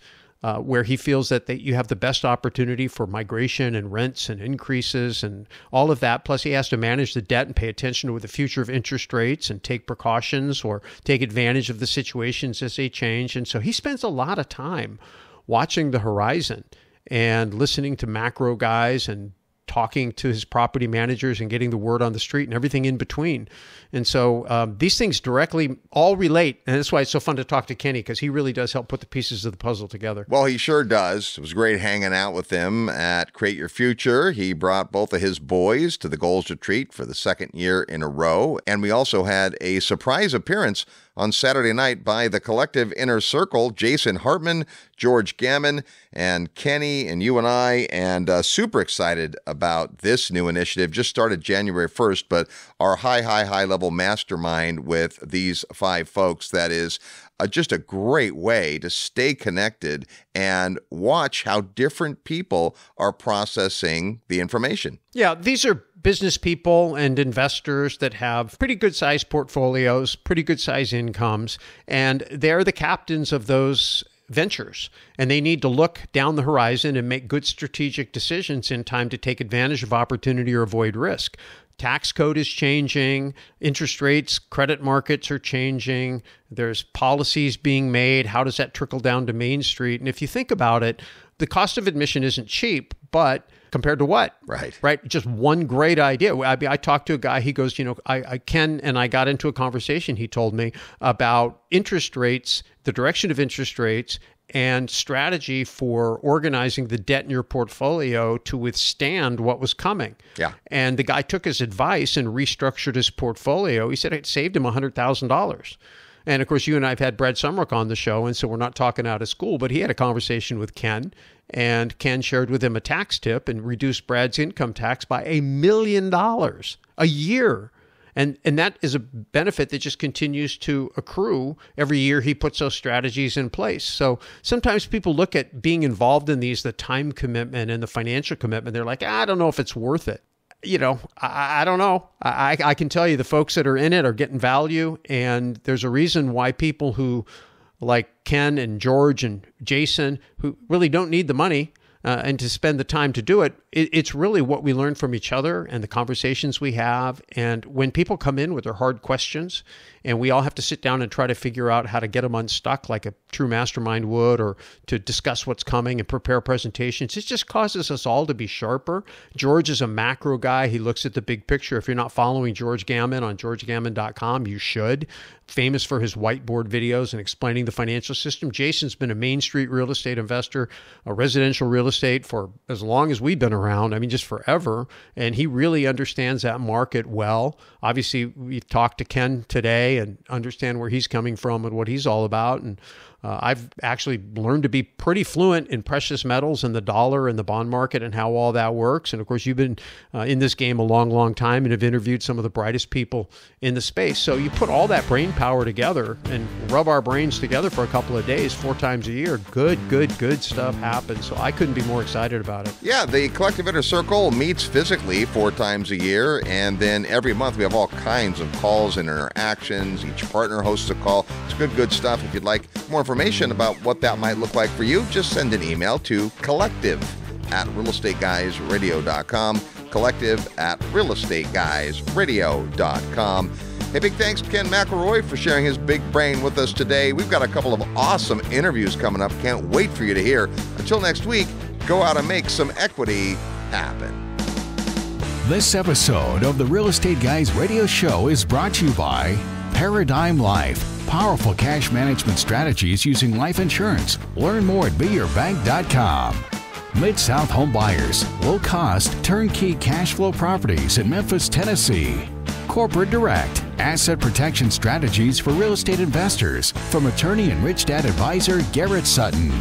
where he feels that you have the best opportunity for migration and rents and increases and all of that. Plus, he has to manage the debt and pay attention to the future of interest rates and take precautions or take advantage of the situations as they change. And so he spends a lot of time watching the horizon and listening to macro guys and talking to his property managers and getting the word on the street and everything in between. And so these things directly all relate. And that's why it's so fun to talk to Kenny, because he really does help put the pieces of the puzzle together. Well, he sure does. It was great hanging out with him at Create Your Future. He brought both of his boys to the Goals Retreat for the second year in a row. And we also had a surprise appearance on Saturday night by the Collective Inner Circle, Jason Hartman, George Gammon, and Kenny, and you and I, and super excited about this new initiative. Just started January 1st, but our high level mastermind with these five folks, that is just a great way to stay connected and watch how different people are processing the information. Yeah, these are business people and investors that have pretty good-sized portfolios, pretty good-sized incomes, and they're the captains of those ventures. And they need to look down the horizon and make good strategic decisions in time to take advantage of opportunity or avoid risk. Tax code is changing, interest rates, credit markets are changing, there's policies being made. How does that trickle down to Main Street? And if you think about it, the cost of admission isn't cheap, but compared to what? Right. Right. Just one great idea. I talked to a guy, he goes, you know, Ken and I got into a conversation, he told me, about interest rates, the direction of interest rates, and strategy for organizing the debt in your portfolio to withstand what was coming. Yeah. And the guy took his advice and restructured his portfolio. He said it saved him $100,000. And of course, you and I have had Brad Sumrock on the show, and so we're not talking out of school, but he had a conversation with Ken, and Ken shared with him a tax tip and reduced Brad's income tax by $1 million a year. And that is a benefit that just continues to accrue every year he puts those strategies in place. So sometimes people look at being involved in these, the time commitment and the financial commitment. They're like, I don't know if it's worth it. You know, I don't know. I can tell you the folks that are in it are getting value. And there's a reason why people who like Ken and George and Jason, who really don't need the money, and to spend the time to do it, it's really what we learn from each other and the conversations we have. And when people come in with their hard questions, and we all have to sit down and try to figure out how to get them unstuck like a true mastermind would, or to discuss what's coming and prepare presentations, it just causes us all to be sharper. George is a macro guy. He looks at the big picture. If you're not following George Gammon on georgegammon.com, you should. Famous for his whiteboard videos and explaining the financial system. Jason's been a Main Street real estate investor, a residential real estate for as long as we've been around, I mean, just forever. And he really understands that market well. Obviously, we talked to Ken today and understand where he's coming from and what he's all about. And I've actually learned to be pretty fluent in precious metals and the dollar and the bond market and how all that works. And of course, you've been in this game a long time and have interviewed some of the brightest people in the space. So you put all that brain power together and rub our brains together for a couple of days, 4 times a year. Good stuff happens. So I couldn't be more excited about it. Yeah, the Collective Inner Circle meets physically 4 times a year. And then every month we have all kinds of calls and interactions. Each partner hosts a call. It's good stuff. If you'd like more information about what that might look like for you, just send an email to collective@realestateguysradio.com, collective@realestateguysradio.com. Hey, big thanks to Ken McElroy for sharing his big brain with us today. We've got a couple of awesome interviews coming up. Can't wait for you to hear. Until next week, go out and make some equity happen. This episode of the Real Estate Guys Radio Show is brought to you by Paradigm Life, powerful cash management strategies using life insurance. Learn more at beyourbank.com. Mid-South Homebuyers, low-cost, turnkey cash flow properties in Memphis, Tennessee. Corporate Direct, asset protection strategies for real estate investors from attorney and rich dad advisor Garrett Sutton.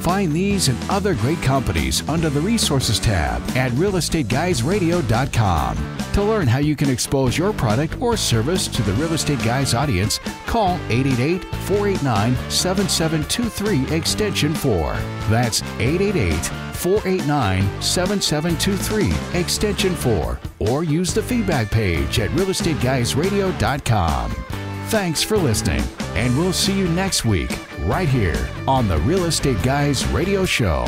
Find these and other great companies under the Resources tab at realestateguysradio.com. To learn how you can expose your product or service to the Real Estate Guys audience, call 888-489-7723 extension 4. That's 888-489-7723 extension 4. Or use the feedback page at realestateguysradio.com. Thanks for listening, and we'll see you next week right here on the Real Estate Guys Radio Show.